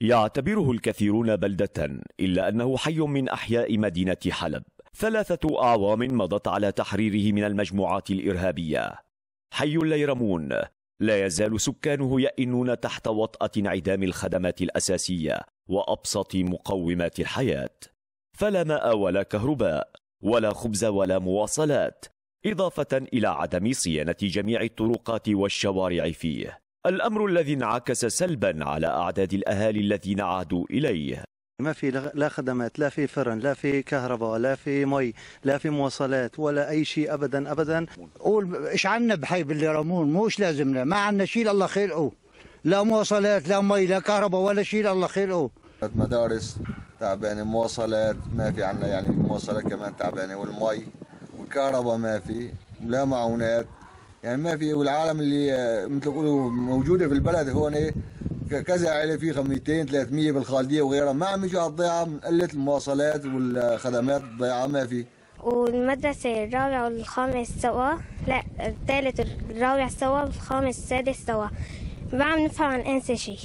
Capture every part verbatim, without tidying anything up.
يعتبره الكثيرون بلدة، إلا أنه حي من أحياء مدينة حلب. ثلاثة أعوام مضت على تحريره من المجموعات الإرهابية. حي الليرمون لا يزال سكانه يئنون تحت وطأة انعدام الخدمات الأساسية وأبسط مقومات الحياة، فلا ماء ولا كهرباء ولا خبز ولا مواصلات، إضافة إلى عدم صيانة جميع الطرقات والشوارع فيه، الأمر الذي انعكس سلبا على أعداد الأهالي الذين عادوا إليه. ما في لا خدمات، لا في فرن، لا في كهرباء، لا في مي، لا في مواصلات، ولا أي شيء أبدا أبدا. قول إيش عنا بحي بالليرمون؟ موش لازمنا، ما عنا شيء الله خلقه، لا مواصلات لا مي لا كهرباء ولا شيء الله خلقه. مدارس تعبانة، مواصلات ما في عنا، يعني مواصلات كمان تعبانة، والمي والكهرباء ما في، لا معونات، يعني ما في. والعالم اللي مثل يقولوا موجودة في البلد هون كذا عائلة فيه مئتين ثلاثمئة بالخالدية وغيرها، ما عم يجوا على الضيعة من قلة المواصلات والخدمات. الضيعة ما في. والمدرسة الرابع والخامس سوا، لا الثالث الرابع سوا، الخامس السادس سوا، ما عم نفهم عن انسى شيء.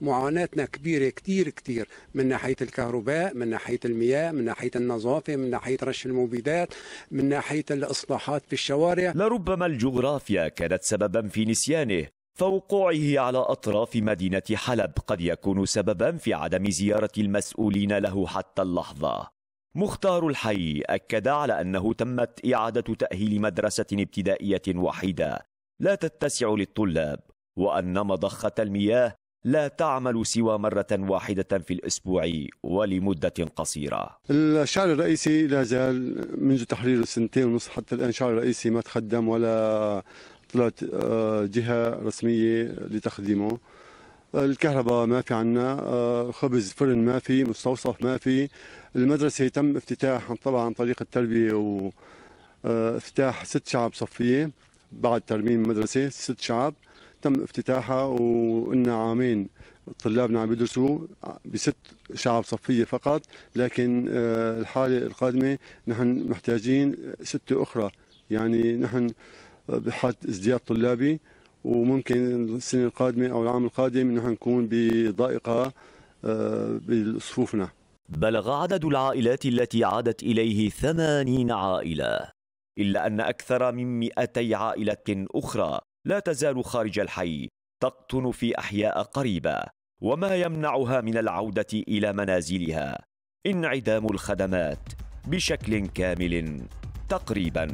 معاناتنا كبيرة كتير كتير، من ناحية الكهرباء، من ناحية المياه، من ناحية النظافة، من ناحية رش المبيدات، من ناحية الإصلاحات في الشوارع. لربما الجغرافيا كانت سببا في نسيانه، فوقوعه على أطراف مدينة حلب قد يكون سببا في عدم زيارة المسؤولين له حتى اللحظة. مختار الحي أكد على أنه تمت إعادة تأهيل مدرسة ابتدائية وحيدة لا تتسع للطلاب، وأن مضخة المياه لا تعمل سوى مرة واحدة في الأسبوع ولمدة قصيرة. الشارع الرئيسي لا زال منذ تحرير سنتين ونصف حتى الآن الشارع الرئيسي ما تخدم، ولا طلعت جهة رسمية لتخديمه. الكهرباء ما في عنا، خبز فرن ما في، مستوصف ما في. المدرسة تم افتتاح طبعا عن طريق التربية، وافتتاح ست شعب صفية بعد ترميم المدرسة، ست شعب تم افتتاحها، وإن عامين طلابنا عم يدرسوا بست شعب صفية فقط، لكن الحالة القادمة نحن محتاجين ستة أخرى، يعني نحن بحاجة ازدياد طلابي، وممكن السنة القادمة أو العام القادم نحن نكون بضائقة بصفوفنا. بلغ عدد العائلات التي عادت إليه ثمانين عائلة، إلا أن أكثر من مئتي عائلة أخرى لا تزال خارج الحي تقطن في أحياء قريبة، وما يمنعها من العودة إلى منازلها انعدام الخدمات بشكل كامل تقريباً.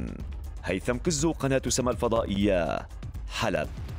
هيثم كزو، قناة سما الفضائية، حلب.